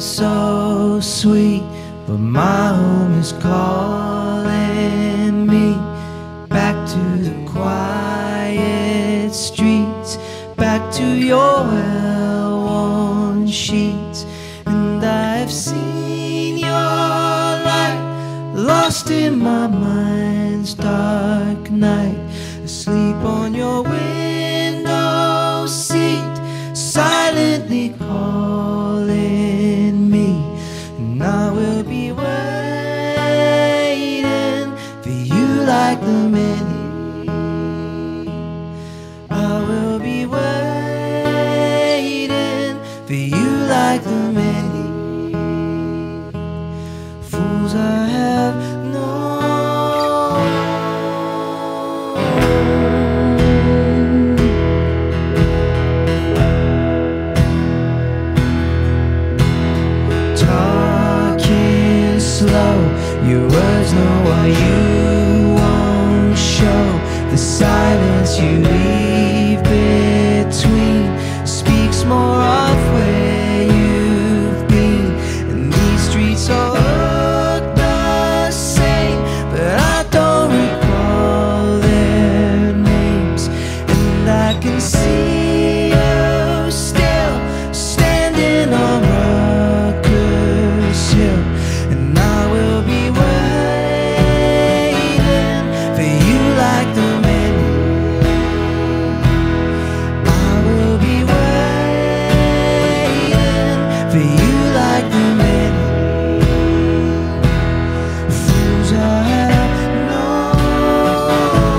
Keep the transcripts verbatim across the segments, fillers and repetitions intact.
is so sweet, but my home is calling me back to the quiet streets, back to your well-worn sheets. And I've seen your light lost in my mind's dark night, asleep on your window seat, silently calling me. And I will be waiting for you like the many. I will be waiting for you like the many fools I have. Your words know why you won't show the silence you leave between. Speaks more of where you've been, and these streets all look the same, but I don't recall their names. And I can see you still standing on Rutgers Hill. And I will be waiting for you like the many. I will be waiting for you like the many fools I have known, the fools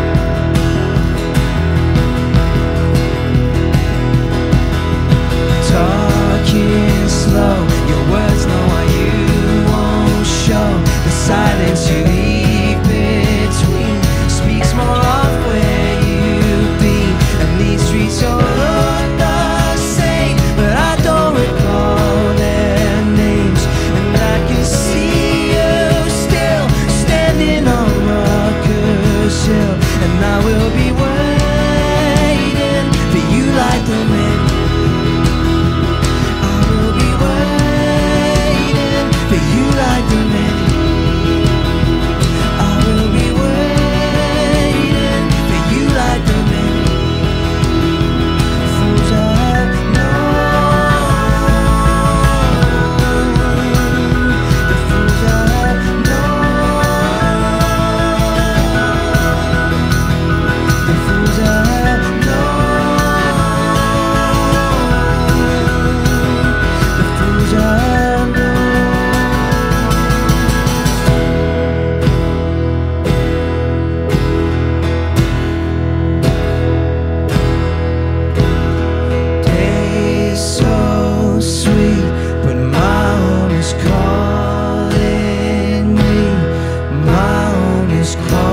I have known. Silence you leave between speaks more of where you've been, and these streets all look the same, but I don't recall their names. And I can see you still standing on Rutgers Hill, and I will be waiting for you like the many. I will be waiting for you like the many. Call